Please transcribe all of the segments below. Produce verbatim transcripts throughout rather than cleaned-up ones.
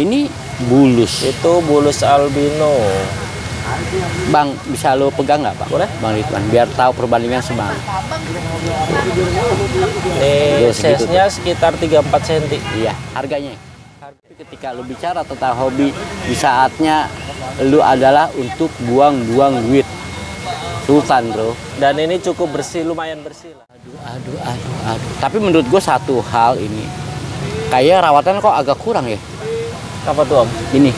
Ini bulus. Itu bulus albino. Bang, bisa lo pegang nggak, Pak? Boleh, Bang Ridwan, biar tahu perbandingan sebang. Eh, size-nya sekitar tiga puluh empat sentimeter. Iya, harganya. Ketika lo bicara tentang hobi, di saatnya lo adalah untuk buang-buang duit. Sultan, bro. Dan ini cukup bersih, lumayan bersih lah. Aduh, aduh, aduh, aduh. Tapi menurut gue satu hal ini, kayak rawatan kok agak kurang ya? Apa tuh, Om? Ini.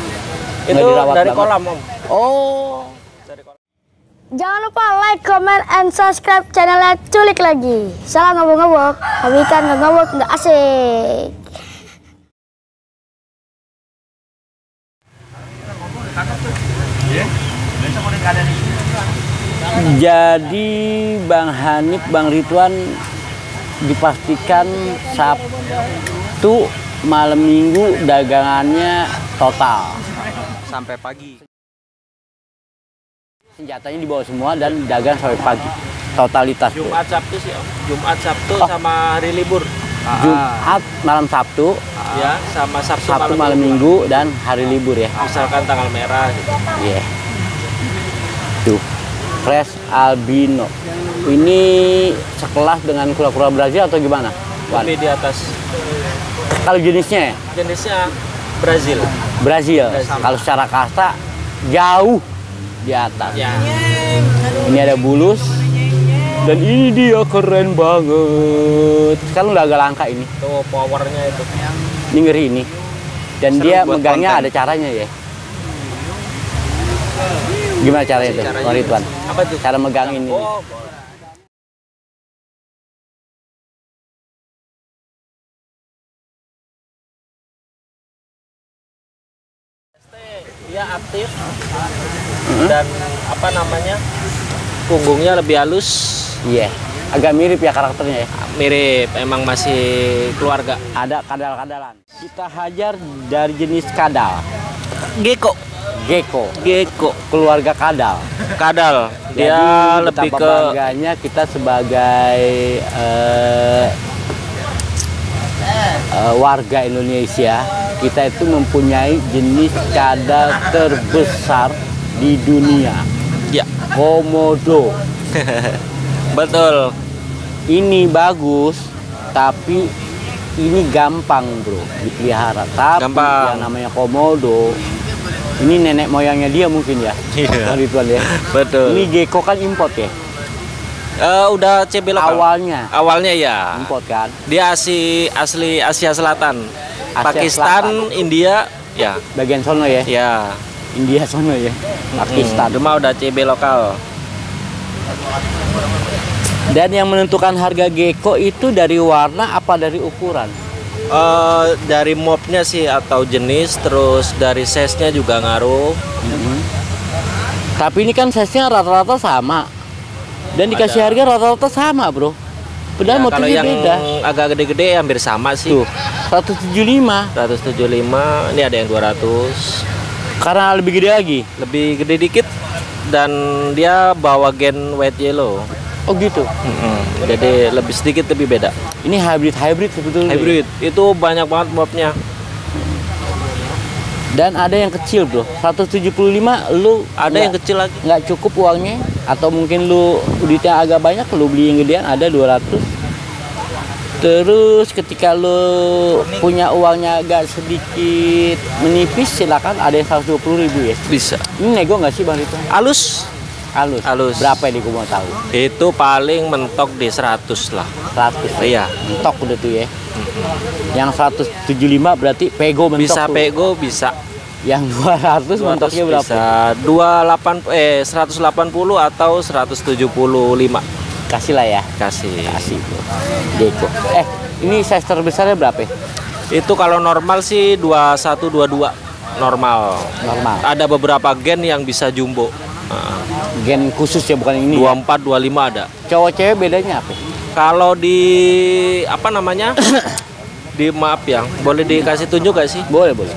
Itu dari banget. Kolam, Om. Oh. Jangan lupa like, comment, and subscribe channelnya Culik Lagi. Salam ngobok-ngobok, hobi ikan nggak ngobok nggak asik. Jadi Bang Hanif, Bang Ridwan dipastikan Sabtu malam Minggu dagangannya total sampai pagi. Senjatanya dibawa semua dan dagang sampai pagi. Totalitas. Jumat tuh. Sabtu sih, Om. Jumat Sabtu oh. sama hari libur. Jumat malam Sabtu, ya, sama Sabtu, Sabtu malam, malam Minggu malam. Dan hari libur ya. Misalkan tanggal merah gitu. Iya. Yeah. Tuh. Fresh albino. Ini sekelas dengan kura-kura Brazil atau gimana? Ini di atas. Kalau jenisnya ya? Jenisnya Brazil. Brazil. Brazil. Kalau secara kasta jauh di atas ya. Ini ada bulus dan ini dia keren banget. Sekarang udah agak langka ini. Tuh powernya itu. Ini ngeri ini. Dan seru dia megangnya konten. Ada caranya ya. Gimana caranya itu? Bang Ridwan. Apa tuh? Cara megang ini. Oh, dia aktif mm-hmm. dan apa namanya punggungnya lebih halus. Iya, yeah. agak mirip ya karakternya ya. Mirip, emang masih keluarga. Ada kadal-kadalan. Kita hajar dari jenis kadal. Gecko. Gecko. Gecko. Keluarga kadal. Kadal. Dia jadi, lebih ke. Bangganya kita sebagai uh, uh, warga Indonesia. Kita itu mempunyai jenis kadal terbesar di dunia. Ya. Komodo. Betul. Ini bagus, tapi ini gampang bro dipelihara. Tapi gampang. Yang namanya komodo, ini nenek moyangnya dia mungkin ya. Iya. Ritual ya. Betul. Ini gecko kan import ya. Uh, udah C B lokal. Awalnya. Awalnya ya. Import kan. Dia asli asli Asia Selatan. Asia Pakistan, Selatan. India, ya. Bagian sono ya. Ya. India sono ya. Pakistan. Hmm, cuma udah C B lokal. Dan yang menentukan harga gecko itu dari warna apa dari ukuran? Uh, dari mobnya sih atau jenis, terus dari size-nya juga ngaruh. Mm-hmm. Tapi ini kan size-nya rata-rata sama. Dan dikasih ada. Harga rata-rata sama, bro. Padahal ya, motifnya kalau yang beda. Agak gede-gede hampir sama sih. Tuh, seratus tujuh puluh lima. seratus tujuh puluh lima, ini ada yang dua ratus. Karena lebih gede lagi? Lebih gede dikit dan dia bawa gen white yellow. Oh gitu? Mm-hmm. Jadi lebih sedikit lebih beda. Ini hybrid-hybrid sebetulnya? Hybrid, ya? Itu banyak banget mobnya. Dan ada yang kecil bro, seratus tujuh puluh lima lu ada yang kecil lagi? Nggak cukup uangnya? Atau mungkin lu duitnya agak banyak, lu beli yang gedean ada dua ratus. Terus ketika lu punya uangnya agak sedikit menipis, silakan ada yang seratus dua puluh ribu ya? Bisa. Ini nego nggak sih Bang Ridwan? Alus? Alus? Alus. Berapa ini gua mau tahu? Itu paling mentok di seratus lah. seratus? Iya. Mentok udah tuh ya? Yang seratus tujuh puluh lima berarti pego mentok. Bisa tuh. Pego bisa. Yang dua ratus, dua ratus mentoknya berapa? Bisa dua puluh delapan eh seratus delapan puluh atau seratus tujuh puluh lima. Kasih lah ya. Kasih. Kasih. Gecko. Eh, ini size terbesarnya berapa? Itu kalau normal sih dua puluh satu dua puluh dua normal. Normal. Ada beberapa gen yang bisa jumbo. Gen khusus ya bukan ini. dua puluh empat dua puluh lima ada. Cowok cewek bedanya apa? Kalau di apa namanya? di maaf ya, boleh dikasih tunjuk gak sih? Boleh, boleh.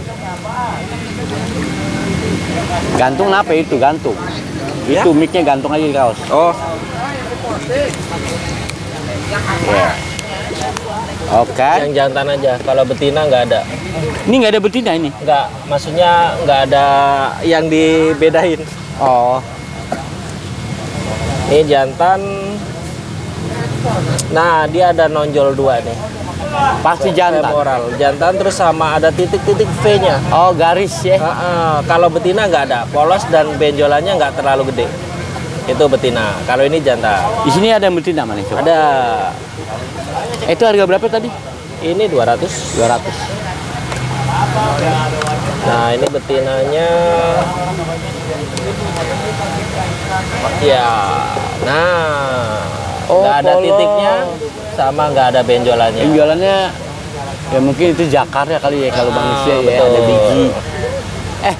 Gantung apa itu? Gantung. Ya? Itu mic-nya gantung aja di kaos. Oh. Ya. Oke. Okay. Yang jantan aja. Kalau betina nggak ada. Ini nggak ada betina ini? Nggak. Maksudnya nggak ada yang dibedain. Oh. Ini jantan. Nah, dia ada nonjol dua nih. Pasti jantan. Femoral. Jantan terus sama ada titik-titik V-nya. Oh, garis ya. Nah, uh, kalau betina nggak ada. Polos dan benjolannya nggak terlalu gede. Itu betina. Kalau ini jantan. Di sini ada yang betina mana? Coba? Ada. Itu harga berapa tadi? Ini dua ratus. dua ratus. Nah, ini betinanya. Ya. Nah. Oh, nggak ada titiknya, sama nggak ada benjolannya. Benjolannya, ya mungkin itu jakarnya kali ya kalau ah, manusia ya, betul. Ada biji. Eh,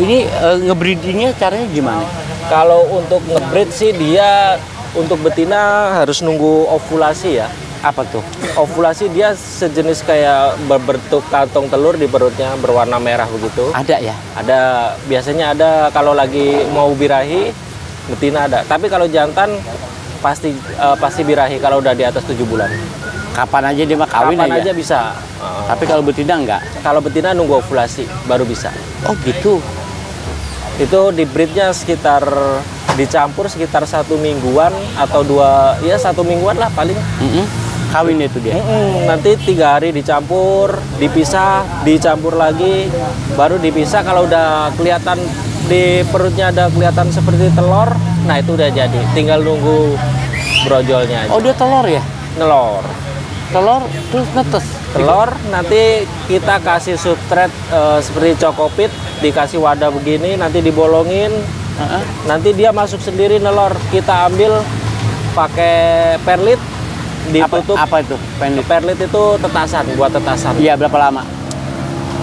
ini e, ngebreedingnya caranya gimana? Kalau untuk ngebreed sih dia, untuk betina harus nunggu ovulasi ya. Apa tuh? Ovulasi dia sejenis kayak berbentuk kantong telur di perutnya, berwarna merah begitu. Ada ya? Ada, biasanya ada kalau lagi mau birahi, betina ada. Tapi kalau jantan, pasti uh, pasti birahi kalau udah di atas tujuh bulan. Kapan aja dia mah kawin Kapan aja? aja bisa. Uh, Tapi kalau betina enggak? Kalau betina nunggu ovulasi baru bisa. Oh gitu. Itu di breednya sekitar dicampur sekitar satu mingguan atau dua, ya satu mingguan lah paling. Mm-hmm. Kawin itu dia. Mm-hmm. Nanti tiga hari dicampur, dipisah, dicampur lagi, baru dipisah. Kalau udah kelihatan di perutnya ada kelihatan seperti telur. Nah itu udah jadi, tinggal nunggu brojolnya aja. Oh dia telur ya? Telur. Telur terus netes? Telur, nanti kita kasih substrat e, seperti cokopit, dikasih wadah begini, nanti dibolongin, uh-huh. Nanti dia masuk sendiri nelor. Kita ambil pakai perlit, ditutup. Apa, apa itu? Perlit? Perlit itu tetasan, buat tetasan. Iya, berapa lama?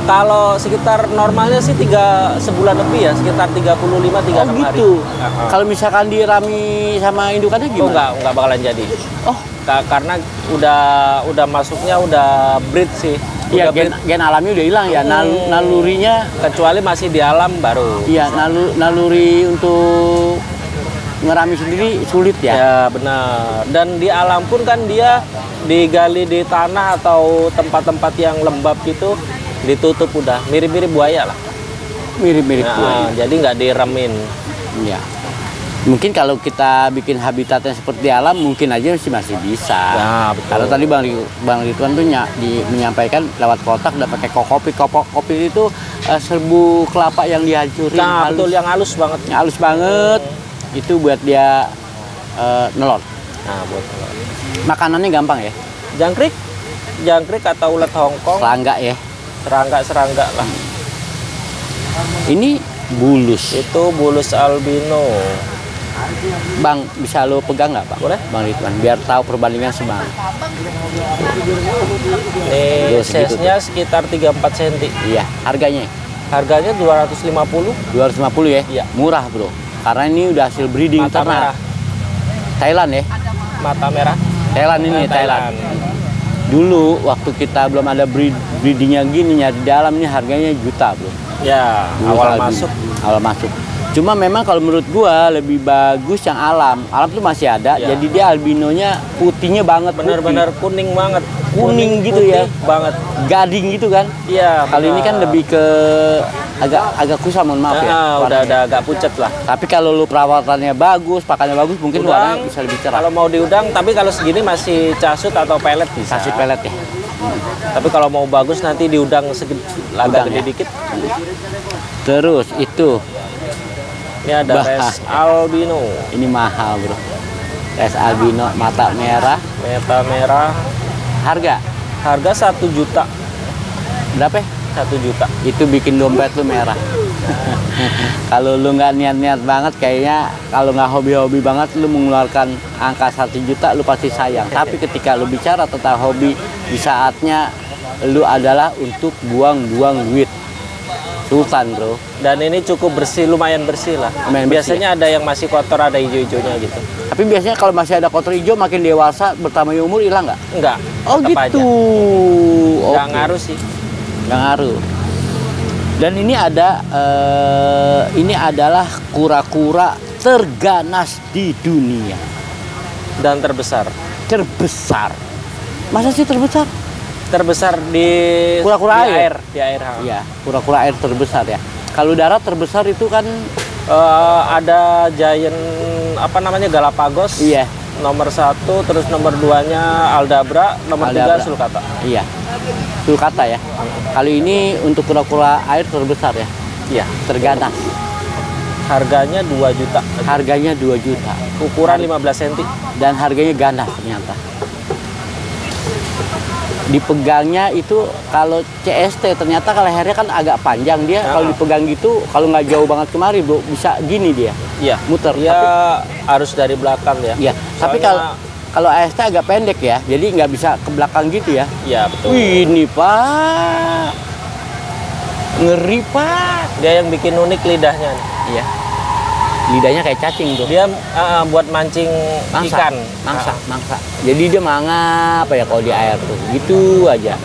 Kalau sekitar normalnya sih tiga sebulan lebih ya, sekitar tiga puluh lima sampai tiga puluh enam oh, gitu. Hari. Uh-huh. Kalau misalkan dirami sama indukannya gimana? Oh, enggak, enggak bakalan jadi. Oh, karena udah udah masuknya udah breed sih. Iya, gen, gen alami udah hilang ya. Hmm. Nalurinya kecuali masih di alam baru. Iya, nalu, naluri untuk ngerami sendiri sulit ya. Ya, benar. Dan di alam pun kan dia digali di tanah atau tempat-tempat yang lembab gitu. Ditutup udah, mirip-mirip buaya lah. Mirip-mirip nah, buaya. Jadi nggak diremin. Ya. Mungkin kalau kita bikin habitatnya seperti alam, mungkin aja masih masih bisa. Nah, betul. Kalau tadi Bang Bang Ridwan tuh ny di, menyampaikan lewat kotak dan pakai kokopi. Kokopi itu uh, serbu kelapa yang dihancurin. Nah, halus. Betul, yang halus banget. Yang halus banget. Hmm. Itu buat dia uh, nelor. Nah, buat nelor. Makanannya gampang ya? Jangkrik? Jangkrik atau ulat Hongkong? Serangga ya? Serangga-serangga lah. Ini bulus. Itu bulus albino. Bang, bisa lo pegang nggak, Pak? Boleh, Bang Ridwan. Biar tahu perbandingan sebang. Ini size-nya sekitar tiga puluh empat sentimeter. Iya. Harganya? Harganya dua ratus lima puluh. dua ratus lima puluh ya? Iya. Murah, bro. Karena ini udah hasil breeding mata ternak. Merah. Thailand ya? Mata merah. Thailand ini, nah, Thailand. Thailand. Dulu waktu kita belum ada breedingnya gini ya, di dalamnya harganya juta bro. Ya, dulu awal masuk. Di, awal masuk. Cuma memang kalau menurut gua lebih bagus yang alam. Alam tuh masih ada. Ya. Jadi dia albinonya putihnya banget. Bener-bener kuning banget. Kuning, kuning gitu ya. Banget. Gading gitu kan? Iya. Kali ini kan lebih ke agak agak kusam, mohon maaf nah, ya. Udah ada agak pucat lah. Tapi kalau lu perawatannya bagus, pakannya bagus, mungkin udang, warnanya bisa lebih cerah. Kalau mau diudang, tapi kalau segini masih casut atau pelet bisa. Casut pelet ya. Hmm. Tapi kalau mau bagus nanti diudang agak lebih ya. Dikit. Terus itu. Ini ada res albino. Ini mahal bro. Res albino mata merah. Mata merah. Harga? Harga satu juta. Berapa? Satu juta. Itu bikin dompet lu merah. Kalau lu nggak niat-niat banget, kayaknya kalau nggak hobi-hobi banget, lu mengeluarkan angka satu juta, lu pasti sayang. Tapi ketika lu bicara tentang hobi, di saatnya lu adalah untuk buang-buang duit. Sultan bro. Dan ini cukup bersih, lumayan bersih lah. Lumayan biasanya bersih, ya? Ada yang masih kotor, ada hijau-hijaunya gitu. Tapi biasanya kalau masih ada kotor hijau, makin dewasa, bertambahnya umur hilang nggak? Nggak. Oh gitu. Nggak okay. Ngaruh sih. Nggak ngaruh. Dan ini ada, uh, ini adalah kura-kura terganas di dunia. Dan terbesar. Terbesar. Masa sih terbesar? Terbesar di kura-kura air. Di air. Iya, kura-kura air terbesar ya. Kalau darat terbesar itu kan uh, ada giant apa namanya Galapagos. Iya. Nomor satu, terus nomor duanya Aldabra, nomor Aldabra. tiga Sulcata. Iya. Sulcata ya. Kali ini untuk kura-kura air terbesar ya. Iya, terganas. Harganya dua juta. Harganya dua juta. Ukuran lima belas senti dan harganya ganas ternyata. Dipegangnya itu kalau C S T ternyata lehernya kan agak panjang dia. Nah, kalau dipegang gitu kalau nggak jauh banget kemari bro bisa gini dia. Iya. Muter. Iya. Harus dari belakang ya. Iya. Soalnya... Tapi kalau kalau A S T agak pendek ya, jadi nggak bisa ke belakang gitu ya. Iya betul. Wih, ini pak ngeri pak. Dia yang bikin unik lidahnya. Iya. Lidahnya kayak cacing tuh. Dia uh, buat mancing mangsa, ikan. Mangsa, nah. mangsa. Jadi dia mangap apa ya kalau di air tuh. Gitu aja.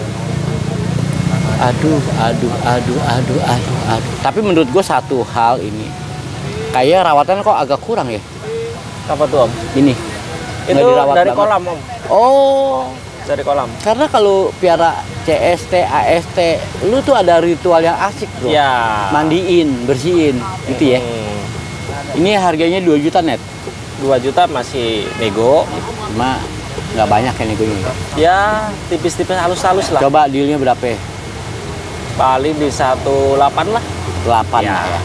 Aduh, aduh, aduh, aduh, aduh, aduh. Tapi menurut gue satu hal ini, kayak rawatan kok agak kurang ya. Apa tuh om? Ini. Itu dari banget. Kolam om. Oh. Dari kolam. Karena kalau piara C S T, A S T, lu tuh ada ritual yang asik bro. Ya. Mandiin, bersihin, gitu ya. Hmm. Ini harganya dua juta net. dua juta masih nego, cuma nggak banyak ya nego ini. Ya, tipis-tipis halus-halus lah. Coba dealnya berapa? Paling di satu delapan lah. delapan ya. ya.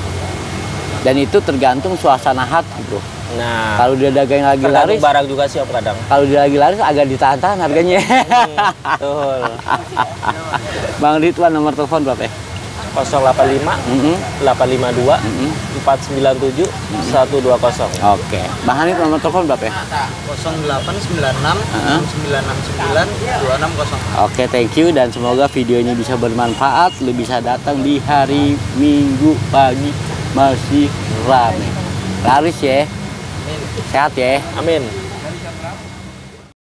Dan itu tergantung suasana hati, bro. Nah, kalau dia dagang lagi laris, barang juga sih kadang. Kalau dia lagi laris agak ditahan-tahan harganya. Betul. Bang Ridwan nomor telepon berapa? nol delapan lima, mm-hmm. delapan lima dua, mm-hmm. empat sembilan tujuh, mm-hmm. seratus dua puluh. Oke. Bang Hanif nomor telepon berapa ya? nol delapan sembilan enam sembilan enam sembilan dua enam nol. Oke, thank you. Dan semoga video ini bisa bermanfaat. Lu bisa datang di hari Minggu pagi. Masih ramai. Laris ya. Sehat ya. Amin.